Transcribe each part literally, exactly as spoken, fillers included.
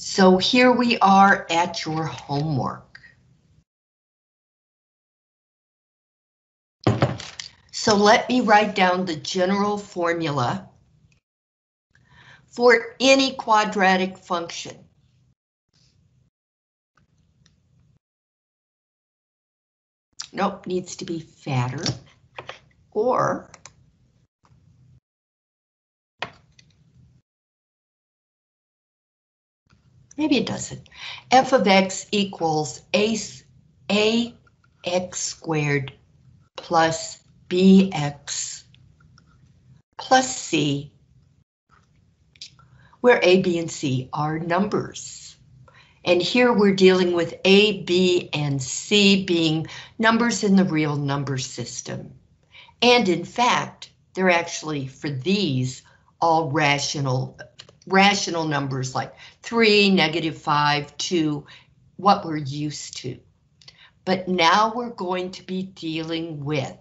So here we are at your homework. So let me write down the general formula for any quadratic function. Nope, needs to be fatter, or maybe it doesn't. F of x equals a, a x squared plus bx plus c, where a, b, and c are numbers. And here we're dealing with a, b, and c being numbers in the real number system. And in fact, they're actually, for these, all rational, rational numbers like three, negative five, two, what we're used to. But now we're going to be dealing with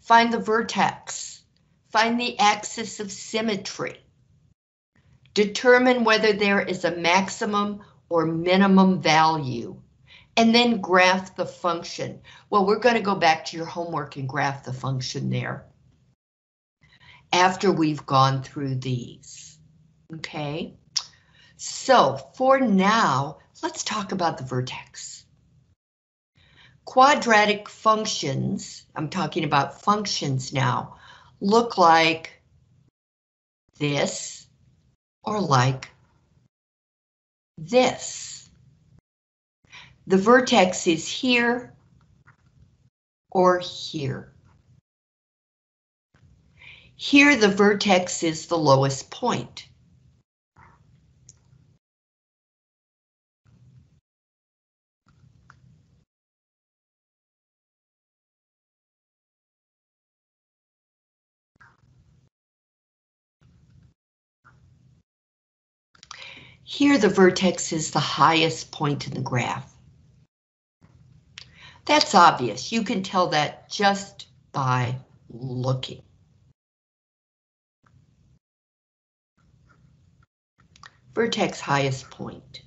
find the vertex, find the axis of symmetry, determine whether there is a maximum or minimum value, and then graph the function. Well, we're going to go back to your homework and graph the function there after we've gone through these. Okay, so for now, let's talk about the vertex. Quadratic functions, I'm talking about functions now, look like this, or like this. The vertex is here or here. Here the vertex is the lowest point. Here the vertex is the highest point in the graph. That's obvious. You can tell that just by looking. Vertex highest point.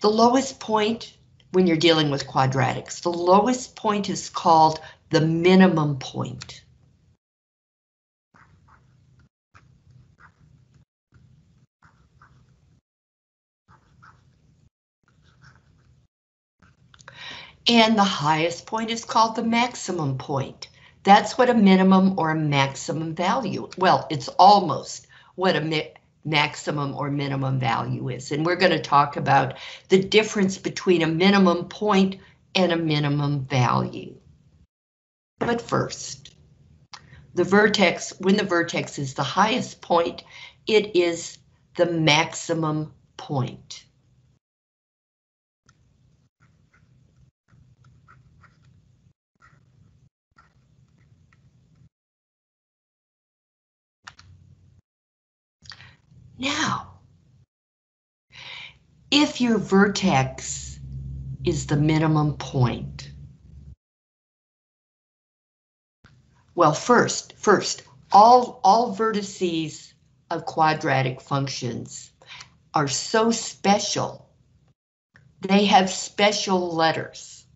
The lowest point, when you're dealing with quadratics, the lowest point is called the minimum point. And the highest point is called the maximum point. That's what a minimum or a maximum value, well, it's almost what a mi- maximum or minimum value is. And we're going to talk about the difference between a minimum point and a minimum value. But first, the vertex, when the vertex is the highest point, it is the maximum point. Now, if your vertex is the minimum point, well, first, first, all, all vertices of quadratic functions are so special, they have special letters.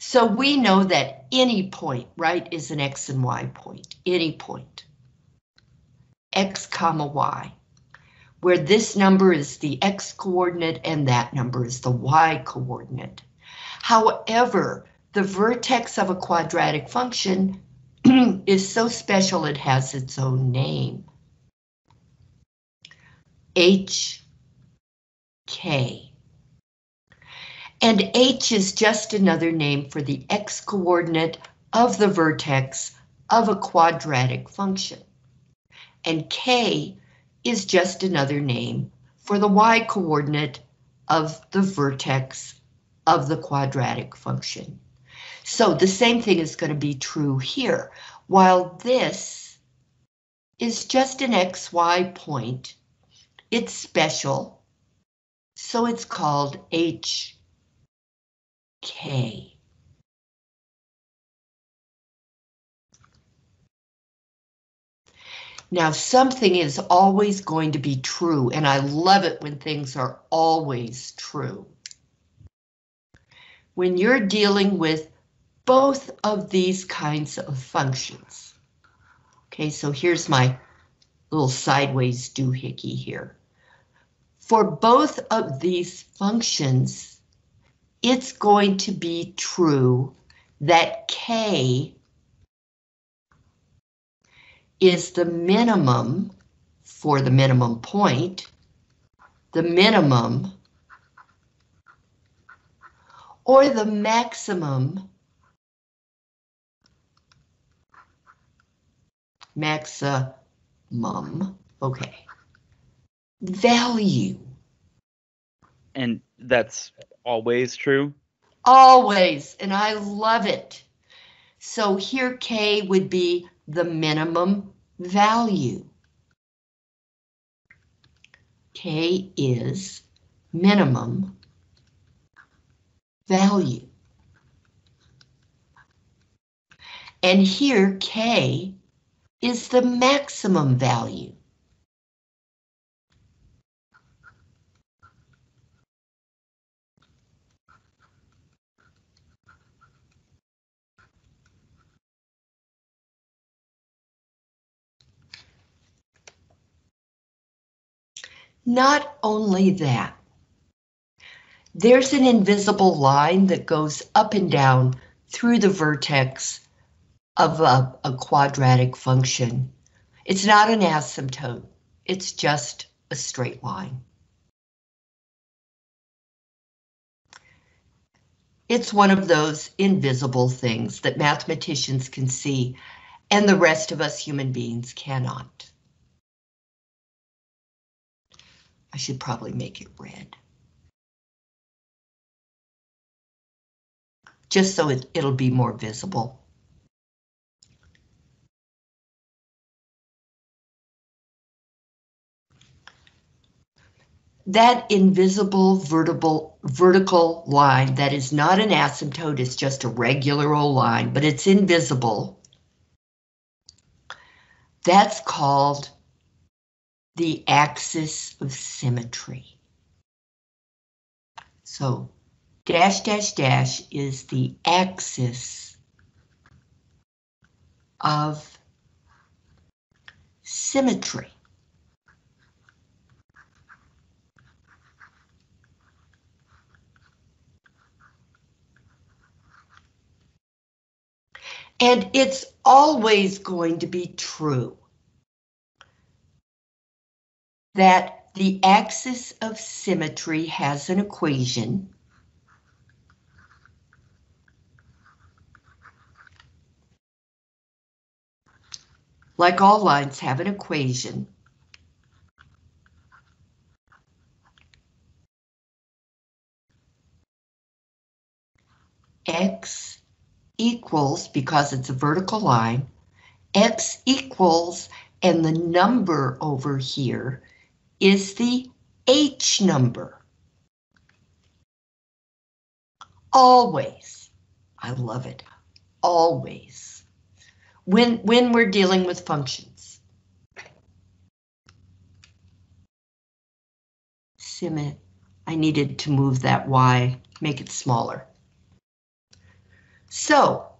So we know that any point, right, is an X and Y point, any point, X comma Y, where this number is the X coordinate and that number is the Y coordinate. However, the vertex of a quadratic function is so special it has its own name. H, K. And H is just another name for the X coordinate of the vertex of a quadratic function. And K is just another name for the Y coordinate of the vertex of the quadratic function. So the same thing is going to be true here. While this is just an X Y point, it's special, so it's called H K. Now, something is always going to be true, and I love it when things are always true. When you're dealing with both of these kinds of functions. Okay, so here's my little sideways doohickey here. For both of these functions, it's going to be true that K is the minimum for the minimum point, the minimum, or the maximum, maximum, okay, value. And that's always true? Always, and I love it. So here K would be the minimum value. K is minimum value. And here K is the maximum value. Not only that, there's an invisible line that goes up and down through the vertex of a, a quadratic function. It's not an asymptote, it's just a straight line. It's one of those invisible things that mathematicians can see and the rest of us human beings cannot. I should probably make it red. Just so it, it'll be more visible. That invisible vertical, vertical line that is not an asymptote, it's just a regular old line, but it's invisible. That's called the axis of symmetry. So dash dash dash is the axis of symmetry. And it's always going to be true that the axis of symmetry has an equation like all lines have an equation x equals, because it's a vertical line, x equals, and the number over here is the H number. Always. I love it. Always. When, when we're dealing with functions. Symmet. I needed to move that Y, make it smaller. So,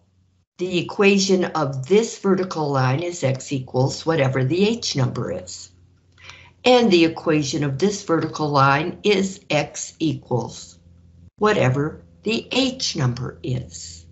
the equation of this vertical line is X equals whatever the H number is. And the equation of this vertical line is X equals whatever the H number is.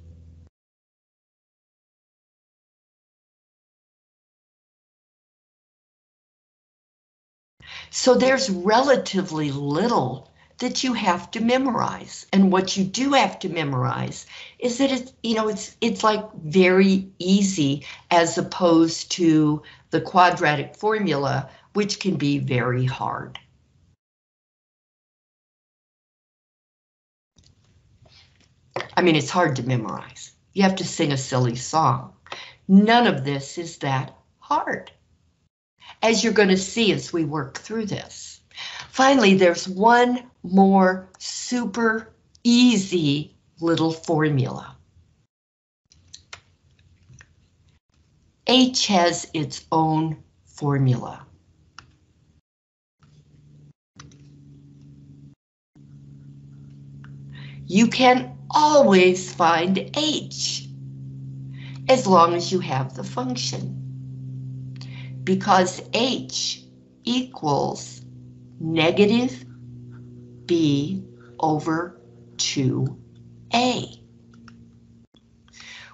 So there's relatively little that you have to memorize. And what you do have to memorize is that it's, you know, it's, it's like very easy as opposed to the quadratic formula, which can be very hard. I mean, it's hard to memorize. You have to sing a silly song. None of this is that hard, as you're going to see as we work through this. Finally, there's one more super easy little formula. H has its own formula. You can always find h as long as you have the function, because h equals negative b over two a,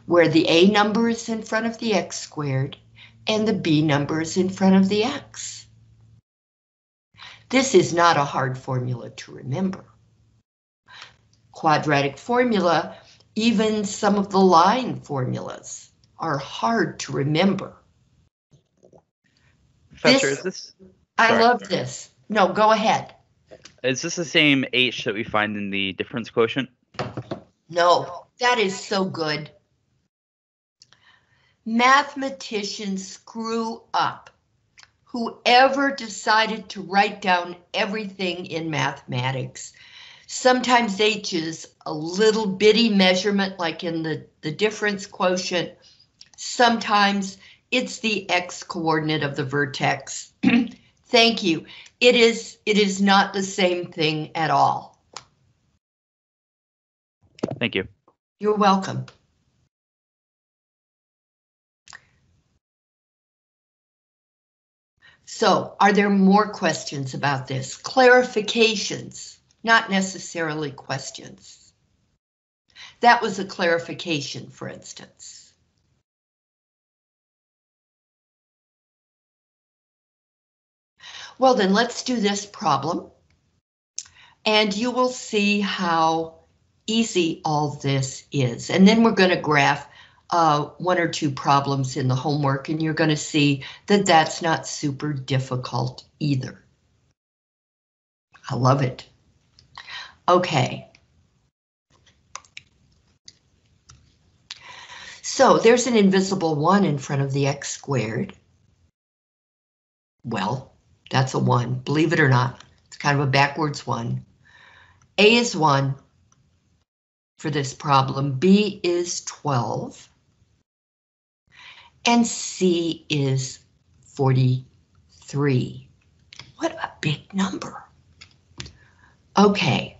where the a number is in front of the x squared and the b number is in front of the x. This is not a hard formula to remember. Quadratic formula, even some of the line formulas, are hard to remember. Professor, this, is this? I sorry. love this. No, go ahead. Is this the same h that we find in the difference quotient? No, that is so good. Mathematicians screw up. Whoever decided to write down everything in mathematics. Sometimes h is a little bitty measurement, like in the, the difference quotient. Sometimes it's the x-coordinate of the vertex. Thank you. It is, it is not the same thing at all. Thank you. You're welcome. So, are there more questions about this? Clarifications? Not necessarily questions. That was a clarification, for instance. Well, then let's do this problem, and you will see how easy all this is. And then we're going to graph uh, one or two problems in the homework, and you're going to see that that's not super difficult either. I love it. Okay. So there's an invisible one in front of the x squared. Well, that's a one, believe it or not. It's kind of a backwards one. A is one for this problem. B is twelve. And C is forty-three. What a big number. Okay.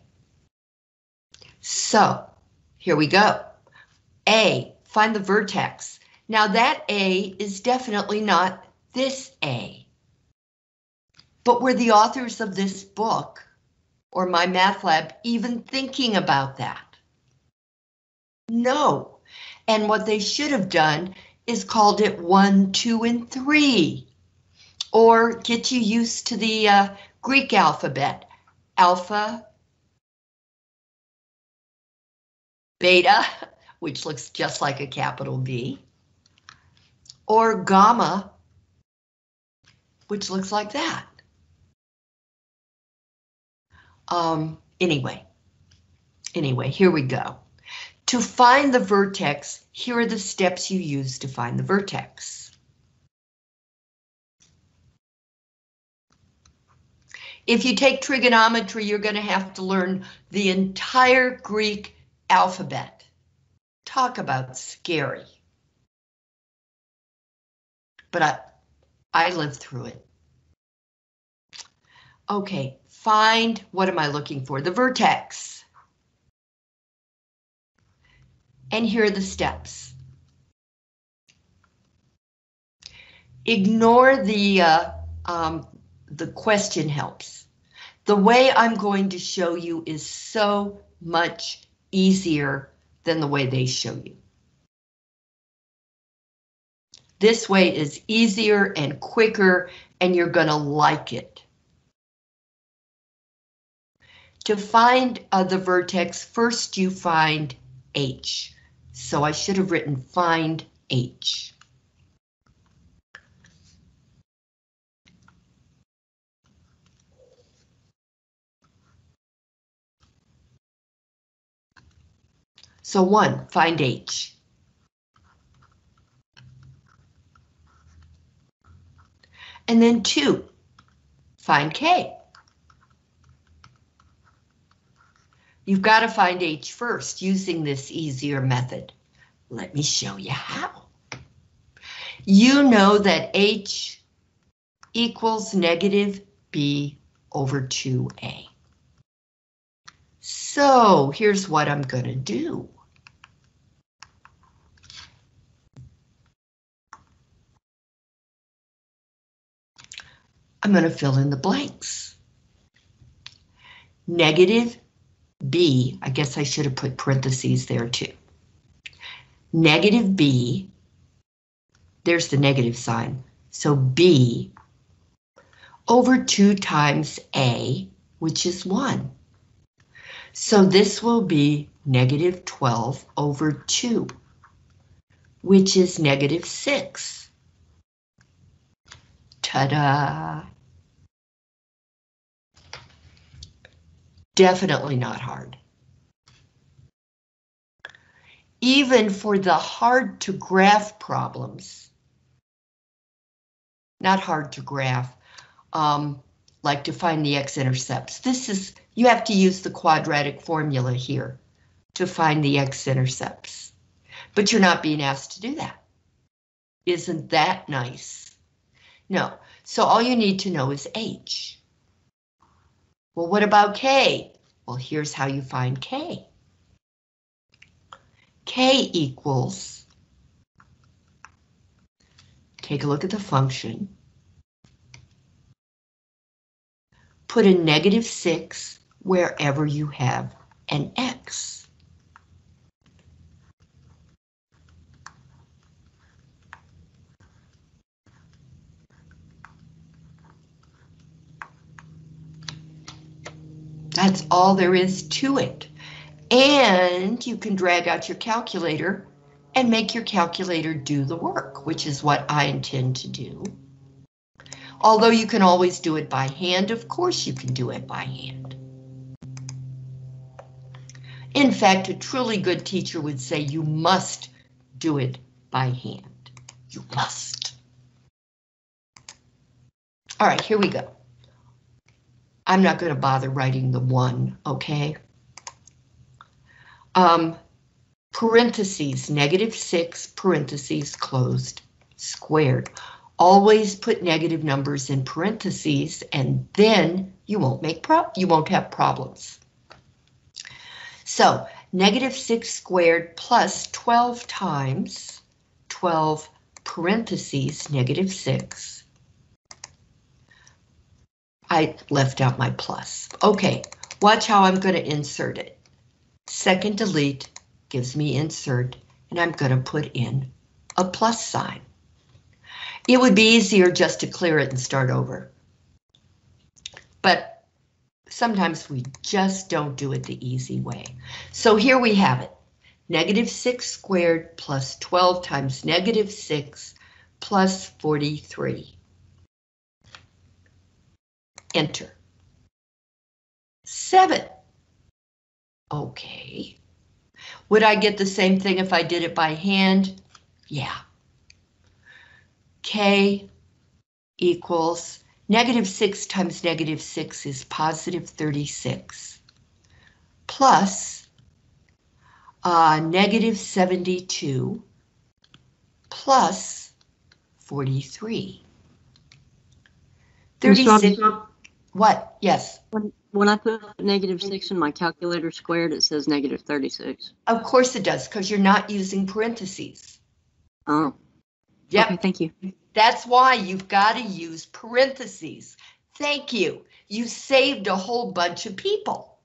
So, here we go. A, find the vertex. Now that A is definitely not this A. But were the authors of this book, or my math lab, even thinking about that? No. And what they should have done is called it one, two, and three. Or get you used to the uh, Greek alphabet. Alpha, beta, which looks just like a capital B, or gamma, which looks like that. Um, anyway, anyway, here we go. To find the vertex, here are the steps you use to find the vertex. If you take trigonometry, you're going to have to learn the entire Greek alphabet. Talk about scary. But I, I lived through it. Okay, find, what am I looking for? The vertex. And here are the steps. Ignore the, uh, um, the question helps. The way I'm going to show you is so much easier than the way they show you. This way is easier and quicker, and you're going to like it. To find uh, the vertex, first you find h. So I should have written find h. So one, find h. And then two, find k. You've got to find h first using this easier method. Let me show you how. You know that h equals negative b over two a. So here's what I'm going to do. I'm going to fill in the blanks. Negative b, I guess I should have put parentheses there too. Negative b, there's the negative sign, so b over two times a, which is one. So this will be negative twelve over two, which is negative six. Ta-da! Definitely not hard. Even for the hard to graph problems, not hard to graph, um, like to find the x-intercepts. This is, you have to use the quadratic formula here to find the x-intercepts, but you're not being asked to do that. Isn't that nice? No, so all you need to know is h. Well, what about k? Well, here's how you find k. K equals, take a look at the function, put a negative six wherever you have an x. That's all there is to it. And you can drag out your calculator and make your calculator do the work, which is what I intend to do. Although you can always do it by hand, of course you can do it by hand. In fact, a truly good teacher would say you must do it by hand. You must. All right, here we go. I'm not going to bother writing the one, okay? Um, parentheses, negative six, parentheses closed, squared. Always put negative numbers in parentheses and then you won't make pro- you won't have problems. So, negative six squared plus twelve times twelve parentheses, negative six. I left out my plus. Okay, watch how I'm going to insert it. Second delete gives me insert, and I'm going to put in a plus sign. It would be easier just to clear it and start over. But sometimes we just don't do it the easy way. So here we have it. Negative six squared plus twelve times negative six plus forty-three. Enter. seven. Okay. Would I get the same thing if I did it by hand? Yeah. K equals negative six times negative six is positive thirty-six plus uh, negative seventy-two plus forty-three. thirty-six. What? Yes. When I put negative six in my calculator squared, it says negative thirty-six. Of course it does, because you're not using parentheses. Oh, yep. Okay, thank you. That's why you've got to use parentheses. Thank you. You saved a whole bunch of people.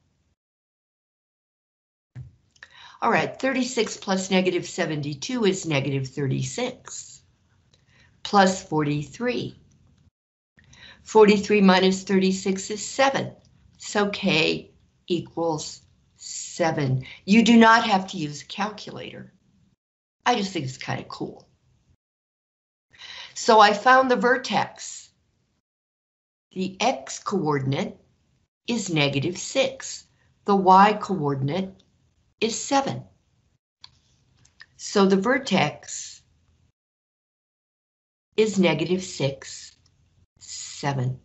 All right, thirty-six plus negative seventy-two is negative thirty-six, plus forty-three. forty-three minus thirty-six is seven. So K equals seven. You do not have to use a calculator. I just think it's kind of cool. So I found the vertex. The X coordinate is negative six. The Y coordinate is seven. So the vertex is negative six, seven.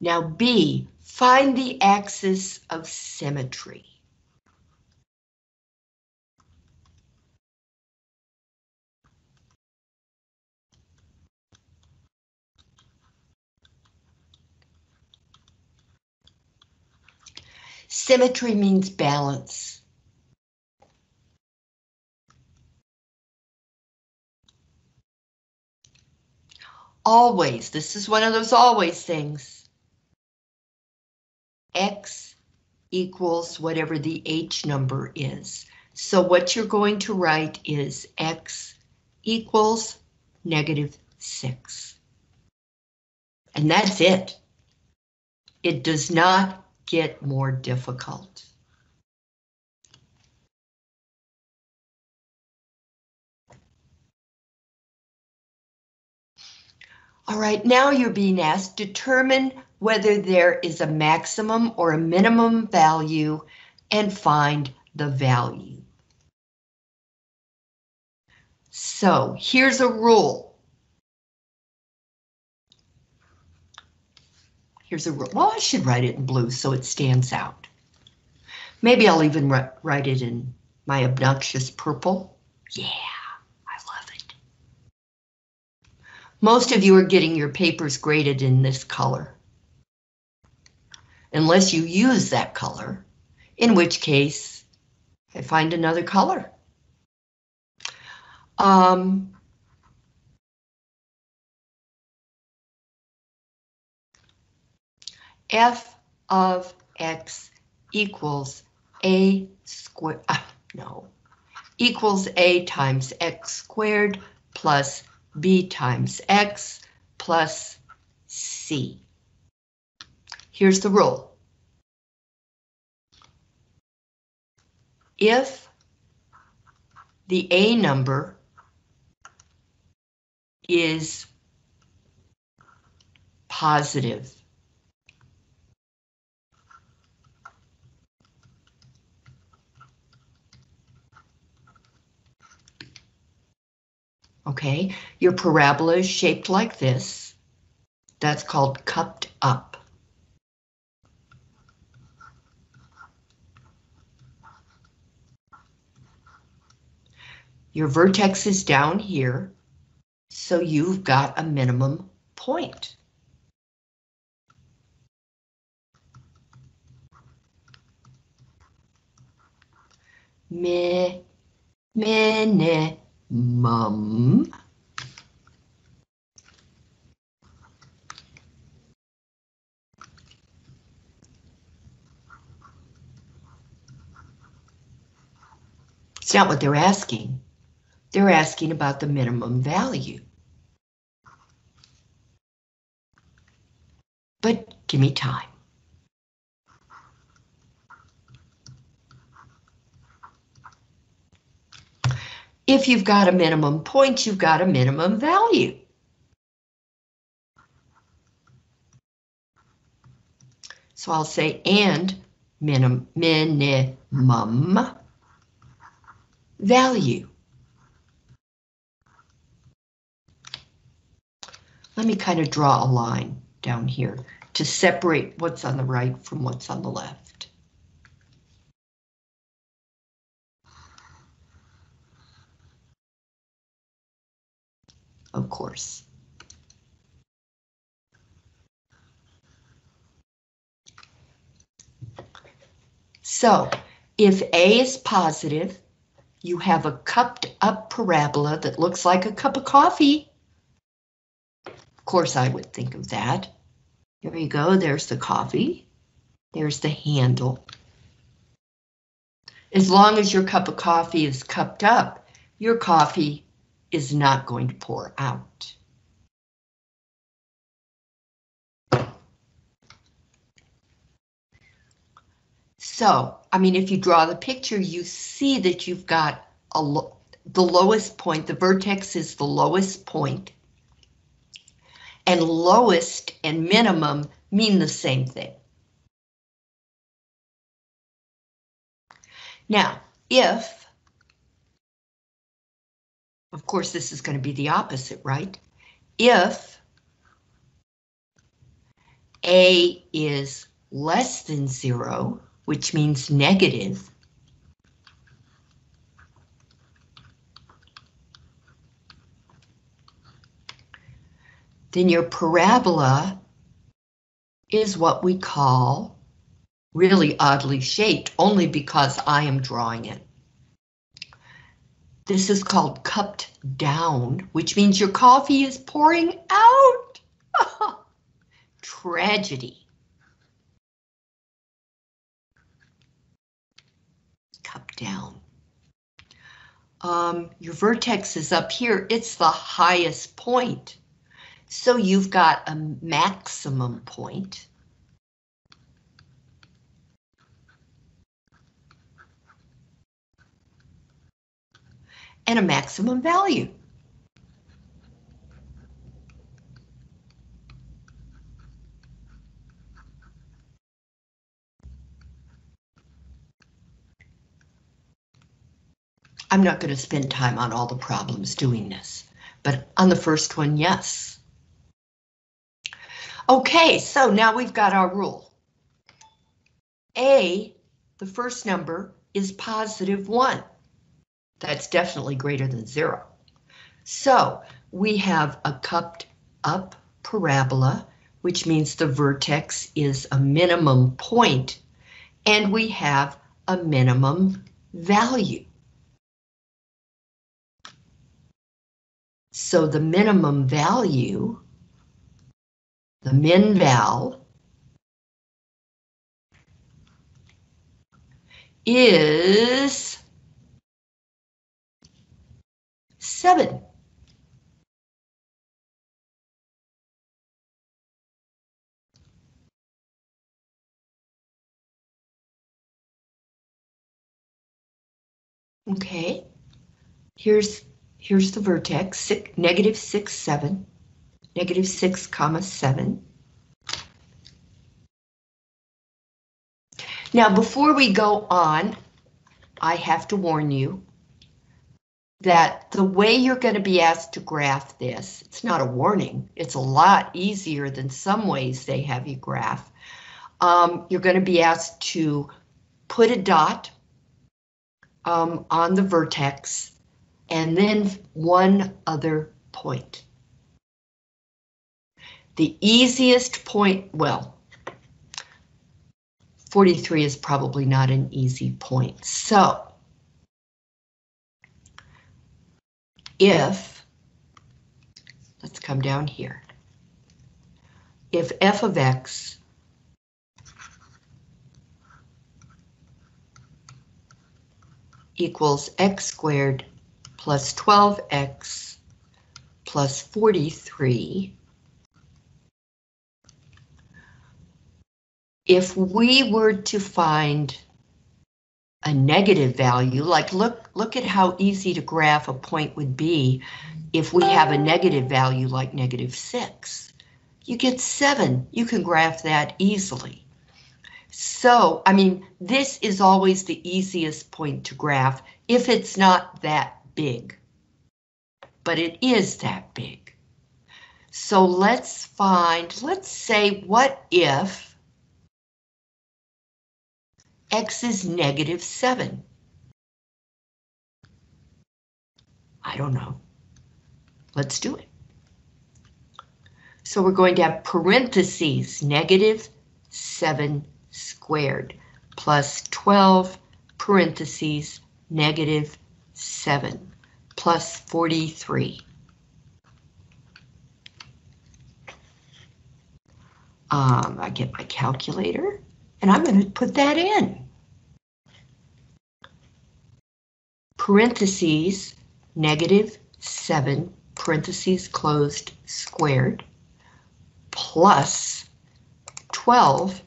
Now B, find the axis of symmetry. Symmetry means balance. Always, this is one of those always things. X equals whatever the H number is. So what you're going to write is X equals negative six. And that's it. It does not get more difficult. All right, now you're being asked to determine whether there is a maximum or a minimum value and find the value. So here's a rule. Here's a rule. Well, I should write it in blue so it stands out. Maybe I'll even write it in my obnoxious purple. Yeah. Most of you are getting your papers graded in this color, unless you use that color, in which case I find another color. Um, F of X equals a squared, uh, no, equals a times X squared plus B times X plus C. Here's the rule. If the A number is positive, okay, your parabola is shaped like this. That's called cupped up. Your vertex is down here, so you've got a minimum point. Me, me, ne. Mum. It's not what they're asking. They're asking about the minimum value. But give me time. If you've got a minimum point, you've got a minimum value. So I'll say and minimum, minimum value. Let me kind of draw a line down here to separate what's on the right from what's on the left. Of course. So, if A is positive, you have a cupped up parabola that looks like a cup of coffee. Of course, I would think of that. Here you go, there's the coffee. There's the handle. As long as your cup of coffee is cupped up, your coffee is not going to pour out. So, I mean, if you draw the picture, you see that you've got a lo the lowest point, the vertex is the lowest point, and lowest and minimum mean the same thing. Now, if of course, this is going to be the opposite, right? If A is less than zero, which means negative, then your parabola is what we call really oddly shaped only because I am drawing it. This is called cupped down, which means your coffee is pouring out. Tragedy. Cupped down. Um, your vertex is up here. It's the highest point. So you've got a maximum point. And a maximum value. I'm not going to spend time on all the problems doing this, but on the first one, yes. Okay, so now we've got our rule. A, the first number, is positive one. That's definitely greater than zero. So we have a cupped up parabola, which means the vertex is a minimum point, and we have a minimum value. So the minimum value, the min val, is seven. Okay, here's here's the vertex, six, negative six, seven, negative six, comma seven. Now, before we go on, I have to warn you that the way you're going to be asked to graph this, it's not a warning, it's a lot easier than some ways they have you graph. Um, you're going to be asked to put a dot um, on the vertex and then one other point. The easiest point, well, forty-three is probably not an easy point, so if, let's come down here, if f of x equals x squared plus twelve x plus forty-three, if we were to find a negative value, like look, look at how easy to graph a point would be if we have a negative value like negative six. You get seven, you can graph that easily. So, I mean, this is always the easiest point to graph if it's not that big, but it is that big. So let's find, let's say, what if x is negative seven. I don't know. Let's do it. So we're going to have parentheses, negative seven squared plus twelve parentheses, negative seven plus forty-three. Um, I get my calculator and I'm going to put that in. Parentheses, negative seven, parentheses closed, squared, plus twelve,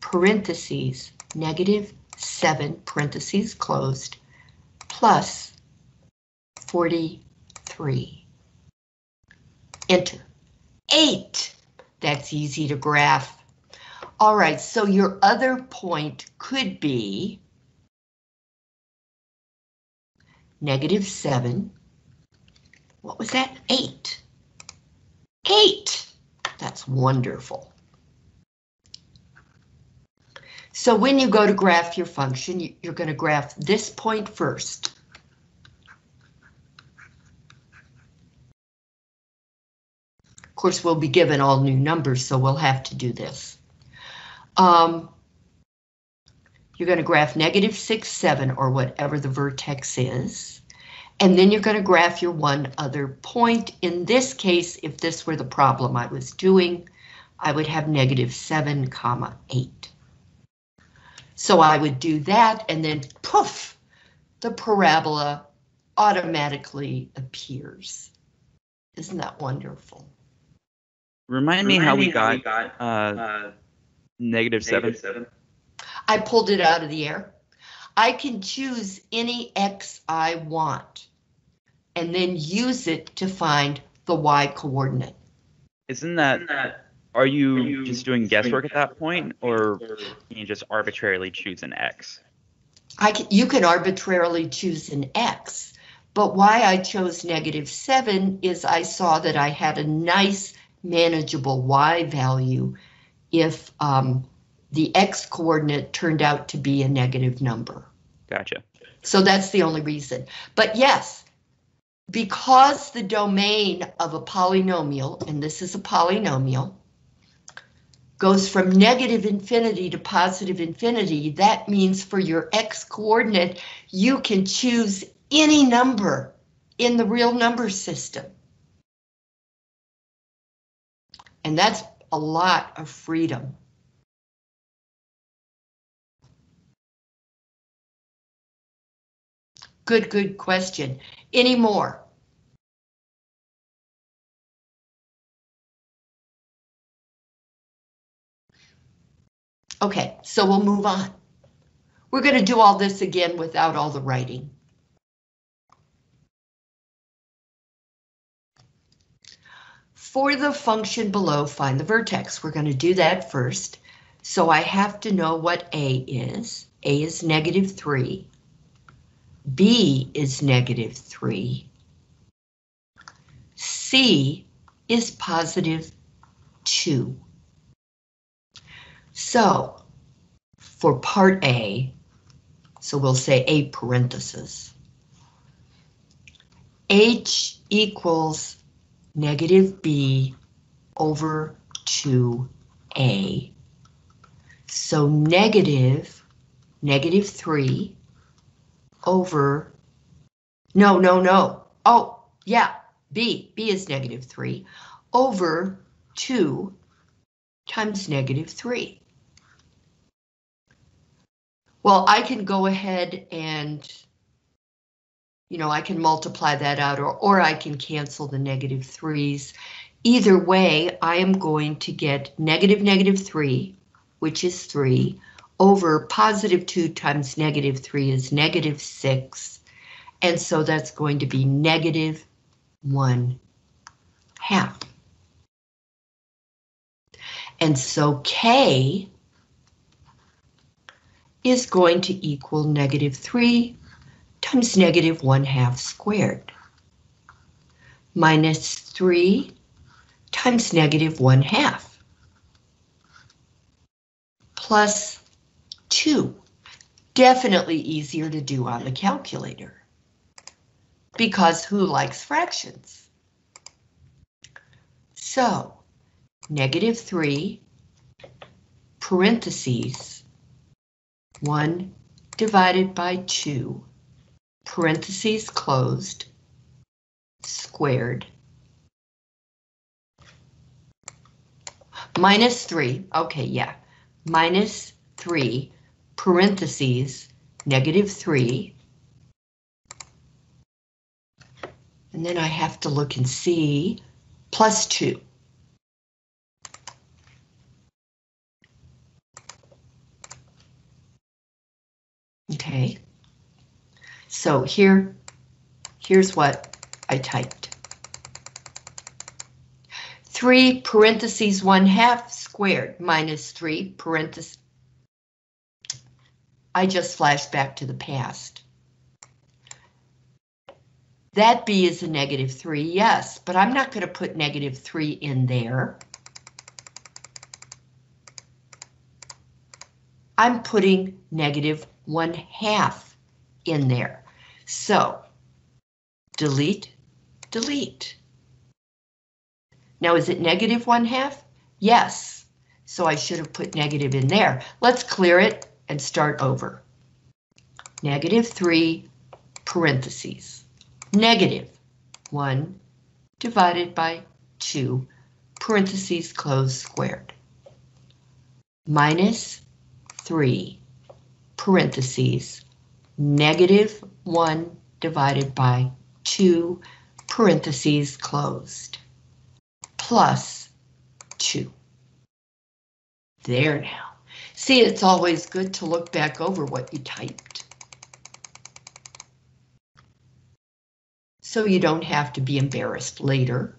parentheses, negative seven, parentheses closed, plus forty-three. Enter. Eight. That's easy to graph. All right, so your other point could be negative seven, what was that, eight? Eight, that's wonderful. So when you go to graph your function, you're going to graph this point first. Of course, we'll be given all new numbers, so we'll have to do this. Um, You're going to graph negative six, seven, or whatever the vertex is. And then you're going to graph your one other point. In this case, if this were the problem I was doing, I would have negative seven, comma, eight. So I would do that, and then poof, the parabola automatically appears. Isn't that wonderful? Remind me Remind how we me got, got uh, uh, negative, negative seven. seven. I pulled it out of the air. I can choose any x I want and then use it to find the y coordinate. Isn't that, Isn't that are, you are you just doing guesswork at that point, or can you just arbitrarily choose an x? I can, you can arbitrarily choose an x, but why I chose negative seven is I saw that I had a nice manageable y value if um, the x coordinate turned out to be a negative number. Gotcha. So that's the only reason. But yes, because the domain of a polynomial, and this is a polynomial, goes from negative infinity to positive infinity, that means for your x coordinate, you can choose any number in the real number system. And that's a lot of freedom. Good, good question. Any more? Okay, so we'll move on. We're going to do all this again without all the writing. For the function below, find the vertex. We're going to do that first. So I have to know what A is. A is negative three. B is negative three. C is positive two. So for part A, so we'll say A parentheses, H equals negative B over two A. So negative, negative three. Over, no, no, no. Oh, yeah, B, B is negative three, over two times negative three. Well, I can go ahead and, you know, I can multiply that out, or, or I can cancel the negative threes. Either way, I am going to get negative negative three, which is three, over positive two times negative three is negative six, and so that's going to be negative one half. And so K is going to equal negative three times negative one half squared, minus three times negative one half, plus two, definitely easier to do on the calculator, because who likes fractions? So, negative three, parentheses, one divided by two, parentheses closed, squared, minus three, okay, yeah, minus three, parentheses, negative three. And then I have to look and see, plus two. Okay, so here, here's what I typed. three parentheses one half squared minus three parentheses. I just flashed back to the past. That B is a negative three, yes, but I'm not going to put negative three in there. I'm putting negative one half in there. So, delete, delete. Now, is it negative one half? Yes, so I should have put negative in there. Let's clear it. and start over. Negative three parentheses. Negative one divided by two parentheses close squared. Minus three parentheses. Negative one divided by two parentheses closed. Plus two. There now. See, it's always good to look back over what you typed, so you don't have to be embarrassed later.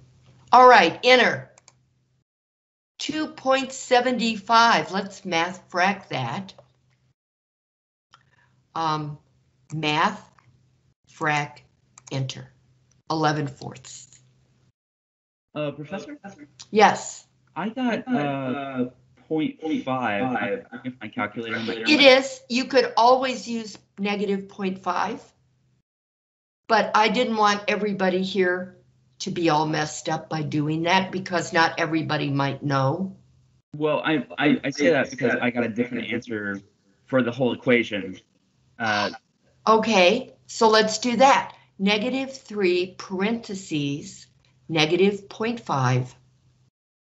All right, enter. two point seven five, let's math frac that. Um, math, frac, enter. eleven fourths. Uh, Professor? Yes. I got uh, zero point five if my calculator. It is. You could always use negative zero point five. But I didn't want everybody here to be all messed up by doing that, because not everybody might know. Well, I I, I say that because I got a different answer for the whole equation. Uh, okay, so let's do that. Negative three parentheses, negative zero point five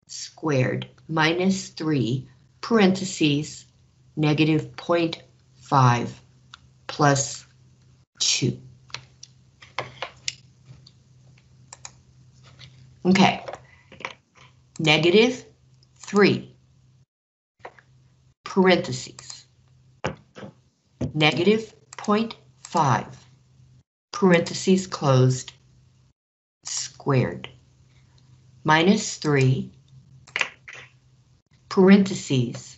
squared minus three parentheses, negative zero point five plus two. Okay, negative three, parentheses, negative zero point five, parentheses closed, squared, minus three, parentheses,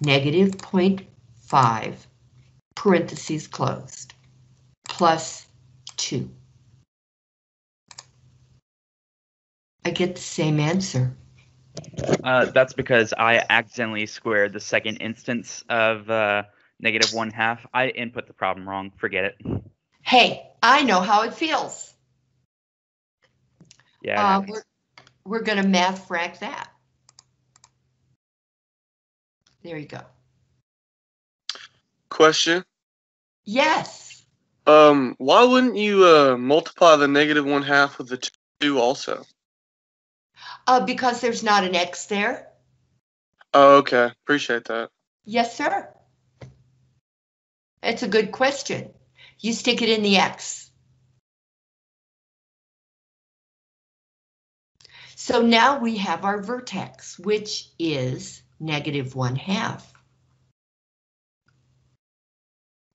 negative zero point five, parentheses closed, plus two. I get the same answer. Uh, that's because I accidentally squared the second instance of uh, negative one half. I input the problem wrong. Forget it. Hey, I know how it feels. Yeah. Uh, we're we're going to math frac that. There you go. Question? Yes. Um, why wouldn't you uh, multiply the negative one half with the two also? Uh, because there's not an X there. Oh, okay. Appreciate that. Yes, sir. That's a good question. You stick it in the X. So now we have our vertex, which is negative one half.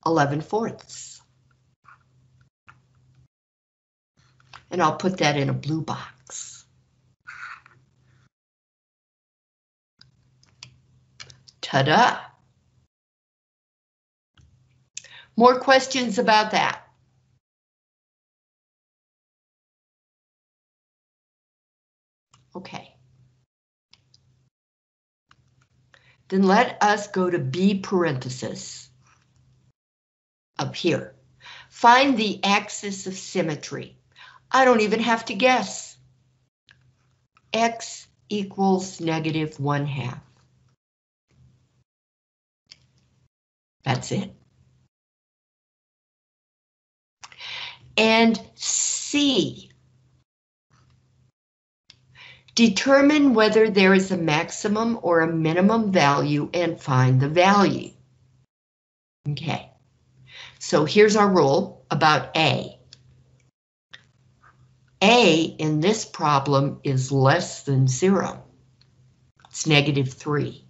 eleven fourths. And I'll put that in a blue box. Ta-da! More questions about that? Okay. Then let us go to B parenthesis up here. Find the axis of symmetry. I don't even have to guess. X equals negative one half. That's it. And C. Determine whether there is a maximum or a minimum value and find the value. Okay, so here's our rule about A. A in this problem is less than zero. It's negative three.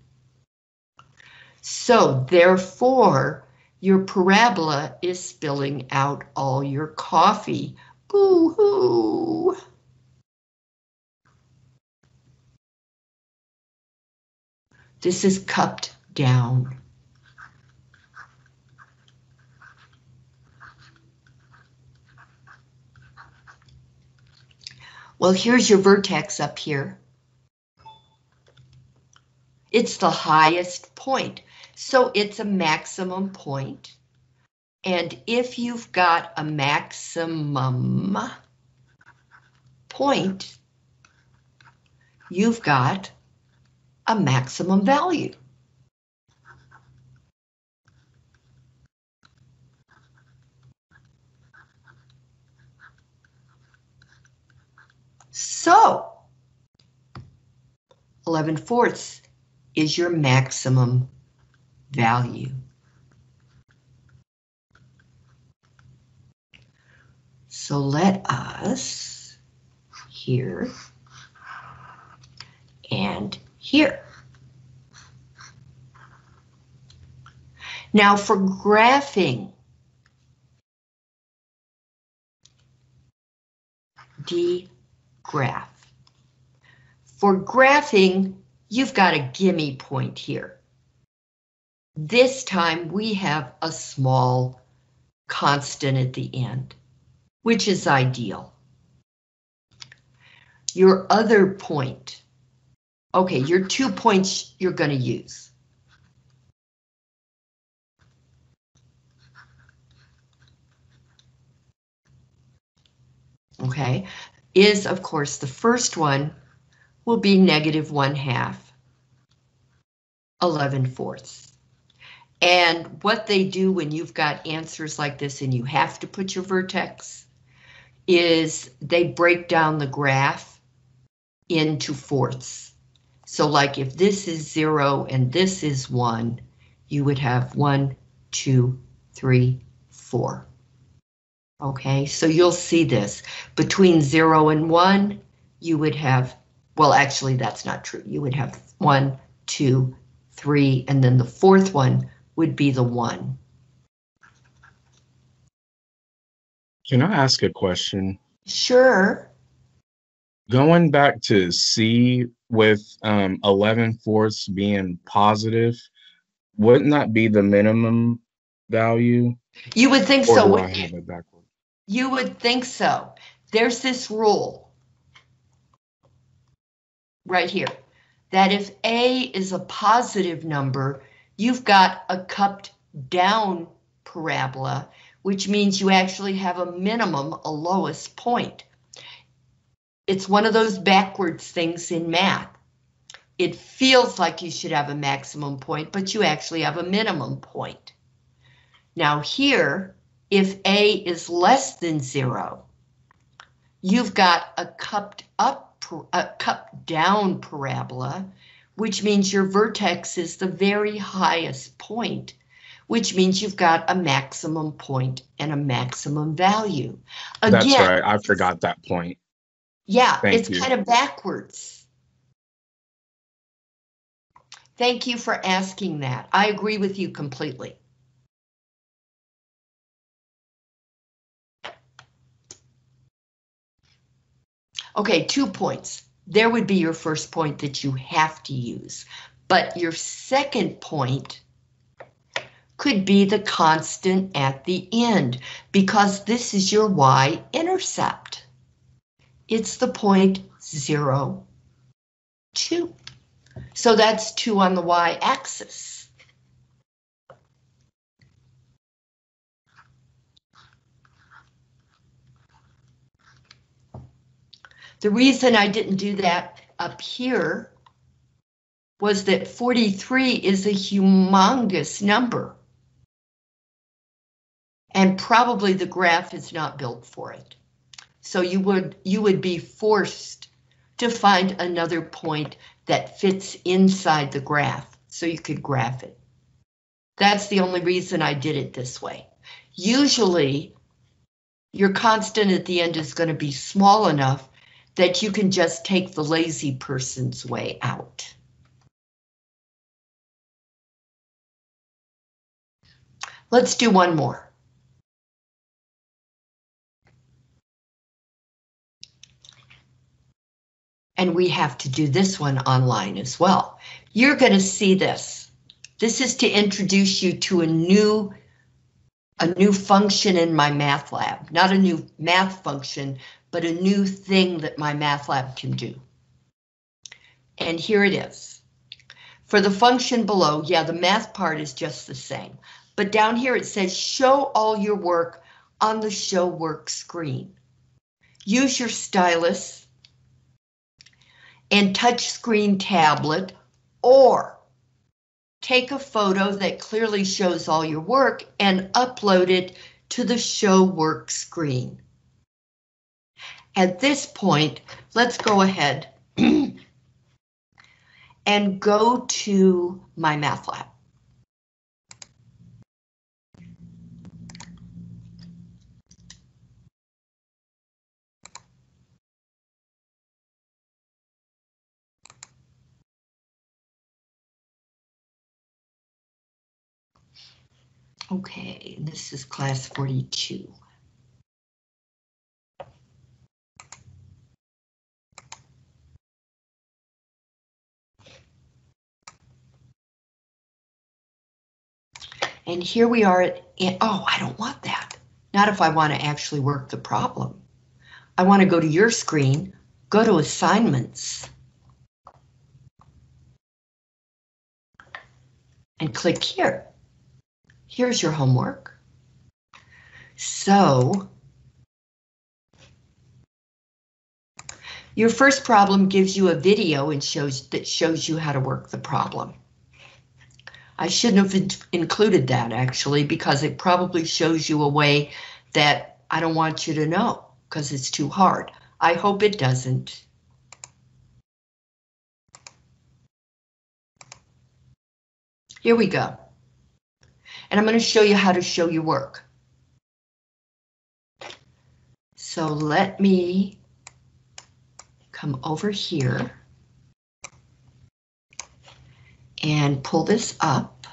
So, therefore, your parabola is spilling out all your coffee. Boo-hoo! This is cupped down. Well, here's your vertex up here. It's the highest point. So it's a maximum point, and if you've got a maximum point, you've got a maximum value. So eleven fourths is your maximum value. So let us here and here. Now for graphing degraph. For graphing, you've got a gimme point here. This time we have a small constant at the end, which is ideal. Your other point, okay, your two points you're going to use. Okay, is of course the first one will be negative one half, eleven fourths. And what they do when you've got answers like this and you have to put your vertex is they break down the graph into fourths. So like if this is zero and this is one, you would have one, two, three, four. Okay, so you'll see this. Between zero and one, you would have, well, actually that's not true. You would have one, two, three, and then the fourth one would be the one. Can I ask a question? Sure. Going back to C with um, eleven fourths being positive, wouldn't that be the minimum value? You would think so. I have it backwards? You would think so. There's this rule right here that if A is a positive number, you've got a cupped down parabola, which means you actually have a minimum, a lowest point. It's one of those backwards things in math. It feels like you should have a maximum point, but you actually have a minimum point. Now here, if A is less than zero, you've got a cupped up, a cupped down parabola, which means your vertex is the very highest point, which means you've got a maximum point and a maximum value. Again, that's right, I forgot that point. Yeah, Thank it's you. kind of backwards. Thank you for asking that. I agree with you completely. Okay, two points. There would be your first point that you have to use, but your second point could be the constant at the end because this is your y-intercept. It's the point zero, two. So that's two on the y-axis. The reason I didn't do that up here was that forty-three is a humongous number. And probably the graph is not built for it. So you would, you would be forced to find another point that fits inside the graph so you could graph it. That's the only reason I did it this way. Usually, your constant at the end is going to be small enough that you can just take the lazy person's way out. Let's do one more. And we have to do this one online as well. You're going to see this. This is to introduce you to a new a new function in my math lab, not a new math function, but a new thing that my math lab can do. And here it is. For the function below, yeah, the math part is just the same, but down here it says show all your work on the show work screen. Use your stylus and touch screen tablet or take a photo that clearly shows all your work and upload it to the show work screen. At this point, let's go ahead and go to my math lab. Okay, this is class forty-two. And here we are at, oh, I don't want that. Not if I want to actually work the problem. I want to go to your screen, go to assignments, and click here. Here's your homework. So, your first problem gives you a video and shows that shows you how to work the problem. I shouldn't have included that actually, because it probably shows you a way that I don't want you to know because it's too hard. I hope it doesn't. Here we go. And I'm going to show you how to show your work. So let me come over here and pull this up.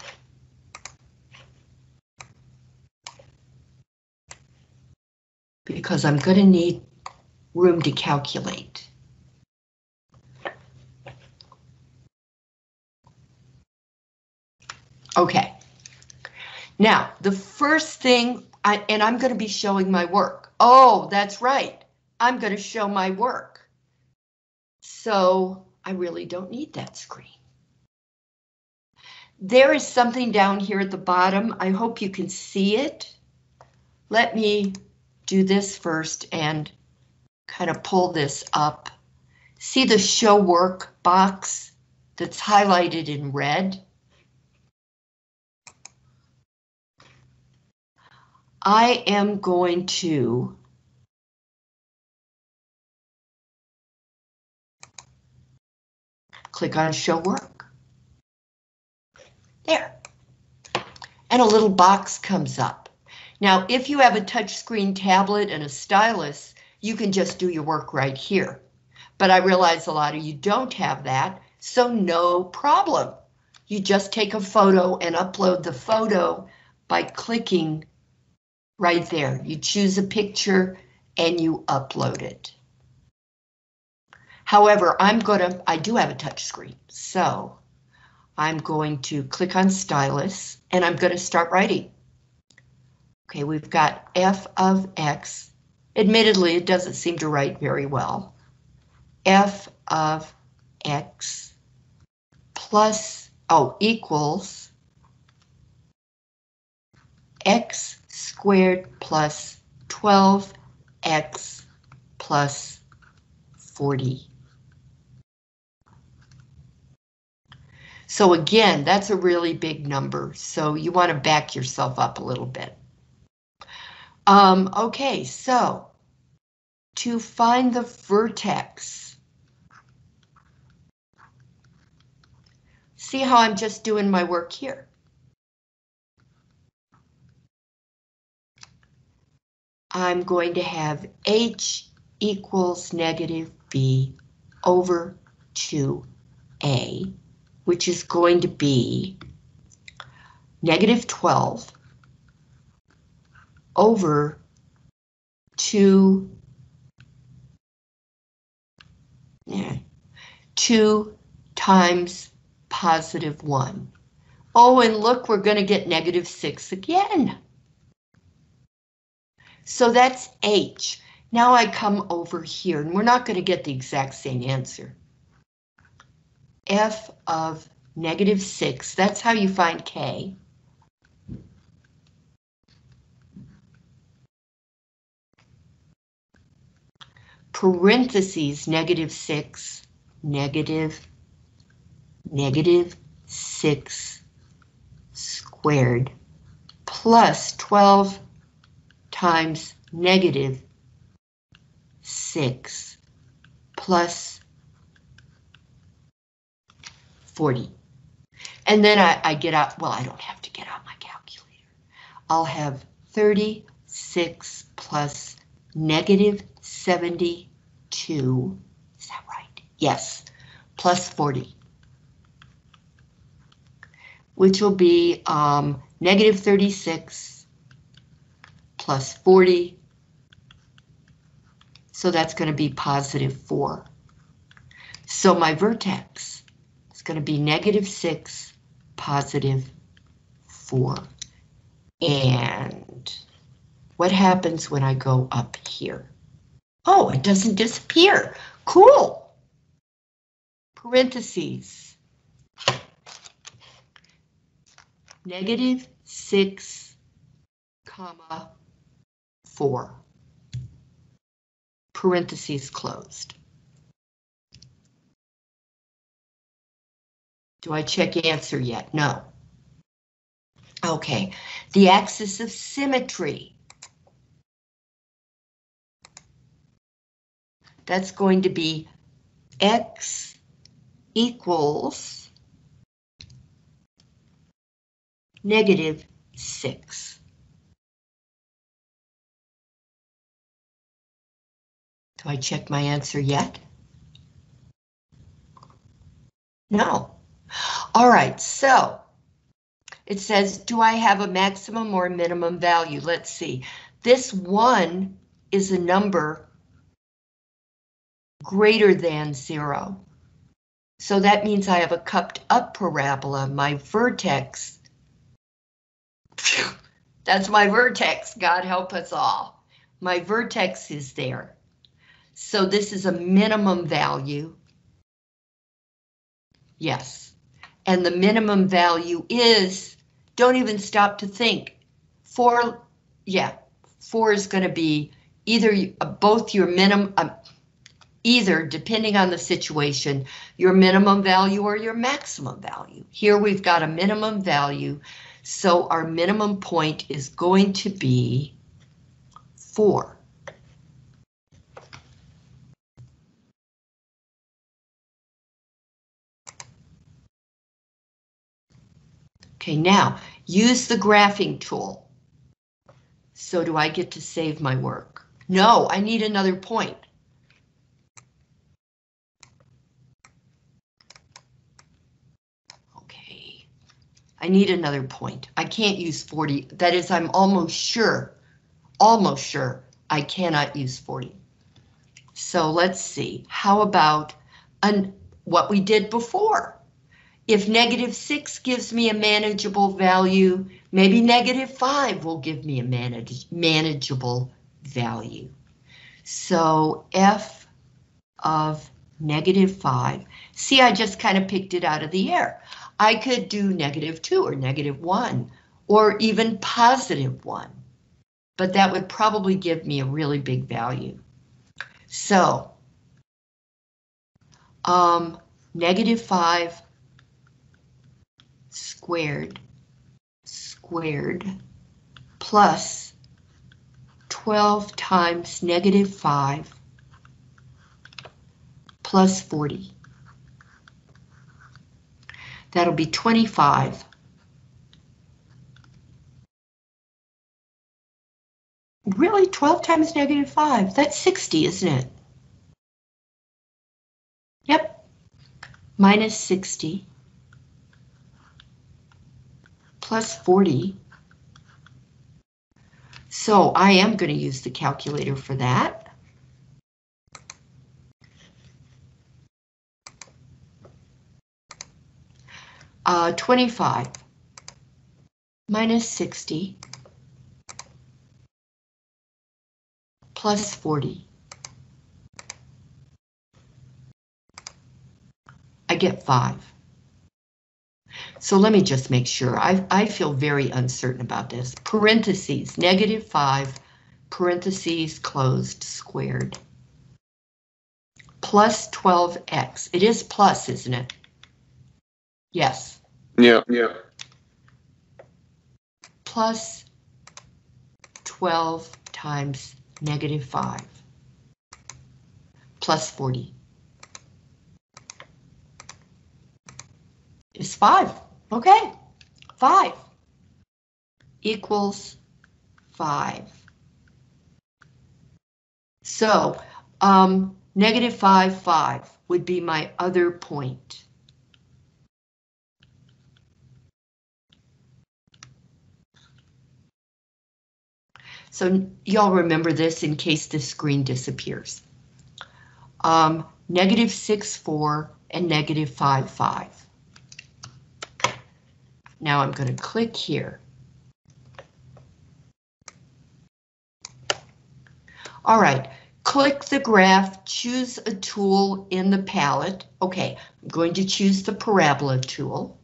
Because I'm going to need room to calculate. Okay. Now, the first thing, I, and I'm going to be showing my work. Oh, that's right. I'm going to show my work. So I really don't need that screen. There is something down here at the bottom. I hope you can see it. Let me do this first and kind of pull this up. See the show work box that's highlighted in red? I am going to click on show work. There. And a little box comes up. Now, if you have a touchscreen tablet and a stylus, you can just do your work right here. But I realize a lot of you don't have that, so no problem. You just take a photo and upload the photo by clicking right there. You choose a picture and you upload it. However, I'm going to, I do have a touch screen, so I'm going to click on stylus and I'm going to start writing. Okay, we've got f of x. Admittedly, it doesn't seem to write very well. F of x plus, oh, equals x squared plus twelve x plus forty. So again, that's a really big number, so you want to back yourself up a little bit. Um, okay, so to find the vertex, see how I'm just doing my work here. I'm going to have h equals negative b over two a, which is going to be negative twelve over two, yeah, two times positive one. Oh, and look, we're going to get negative six again. So that's h. Now I come over here, and we're not going to get the exact same answer. F of negative six, that's how you find k. Parentheses, negative six, negative, negative six squared plus twelve times negative six plus forty. And then I, I get out, well, I don't have to get out my calculator. I'll have thirty-six plus negative seventy-two, is that right? Yes, plus forty, which will be um, negative thirty-six plus forty. So that's going to be positive four. So my vertex is going to be negative six, positive four. And what happens when I go up here? Oh, it doesn't disappear. Cool. Parentheses. Negative six, comma, four. Parentheses closed. Do I check answer yet? No. Okay, the axis of symmetry. That's going to be x equals negative six. Do I check my answer yet? No. All right, so it says, do I have a maximum or minimum value? Let's see. This one is a number greater than zero. So that means I have a cupped up parabola. My vertex, phew, that's my vertex, God help us all. My vertex is there. So this is a minimum value. Yes, and the minimum value is, don't even stop to think, four, yeah, four is going to be either both your minimum, uh, either, depending on the situation, your minimum value or your maximum value. Here we've got a minimum value, so our minimum point is going to be four. Okay, now use the graphing tool. So do I get to save my work? No, I need another point. Okay, I need another point. I can't use forty. That is, I'm almost sure, almost sure I cannot use forty. So let's see, how about an, what we did before? If negative six gives me a manageable value, maybe negative five will give me a manage, manageable value. So f of negative five. See, I just kind of picked it out of the air. I could do negative two or negative one or even positive one, but that would probably give me a really big value. So, um, negative five squared squared plus twelve times negative five plus forty. That'll be twenty-five. Really, twelve times negative five, that's sixty, isn't it? Yep, minus sixty. Plus forty. So I am going to use the calculator for that. Uh, twenty-five minus sixty plus forty. I get five. So let me just make sure. I, I feel very uncertain about this. Parentheses, negative five, parentheses closed, squared. Plus twelve x. It is plus, isn't it? Yes. Yeah, yeah. Plus twelve times negative five. plus forty is five. Okay, five equals five. So um, negative five, five would be my other point. So y'all remember this in case the screen disappears. Um, negative six, four and negative five, five. Now I'm going to click here. All right, click the graph, choose a tool in the palette. Okay, I'm going to choose the parabola tool.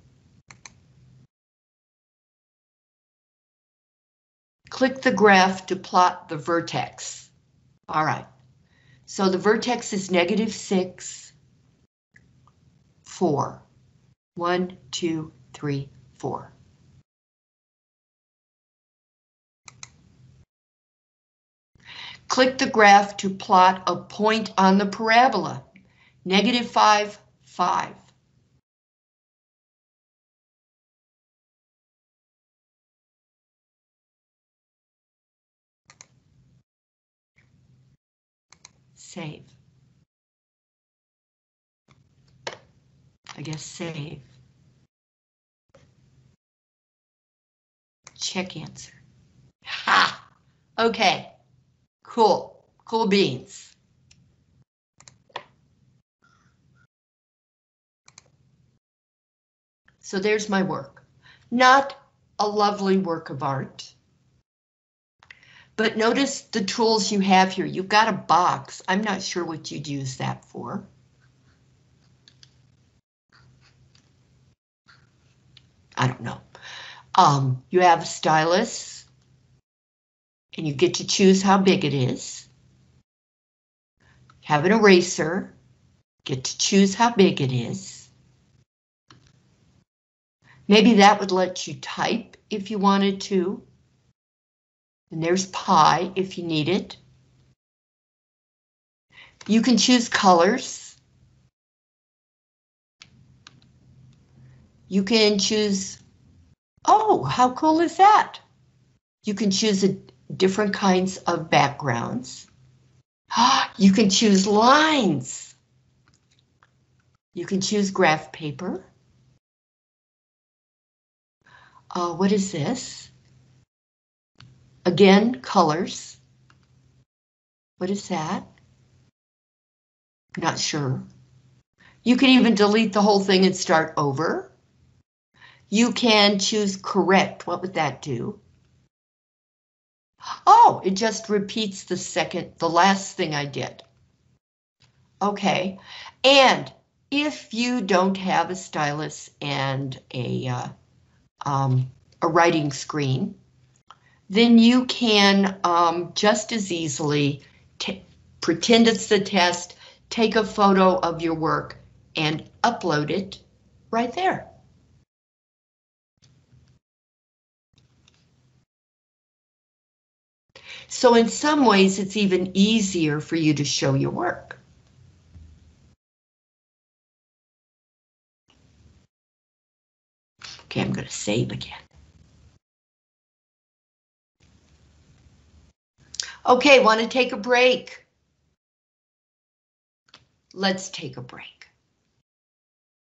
Click the graph to plot the vertex. All right, so the vertex is negative six, four. One, two, three, four. Click the graph to plot a point on the parabola. Negative five, five. Save. I guess save. Check answer. Ha! Okay. Cool. Cool beans. So there's my work. Not a lovely work of art. But notice the tools you have here. You've got a box. I'm not sure what you'd use that for. I don't know. Um, you have a stylus, and you get to choose how big it is. Have an eraser, get to choose how big it is. Maybe that would let you type if you wanted to. And there's pi if you need it. You can choose colors. You can choose, oh, how cool is that? You can choose a, different kinds of backgrounds. You can choose lines. You can choose graph paper. Uh, what is this? Again, colors. What is that? Not sure. You can even delete the whole thing and start over. You can choose correct. What would that do? Oh, it just repeats the second, the last thing I did. Okay, and if you don't have a stylus and a, uh, um, a writing screen, then you can um, just as easily pretend it's the test, take a photo of your work and upload it right there. So in some ways, it's even easier for you to show your work. Okay, I'm going to save again. Okay, want to take a break? Let's take a break.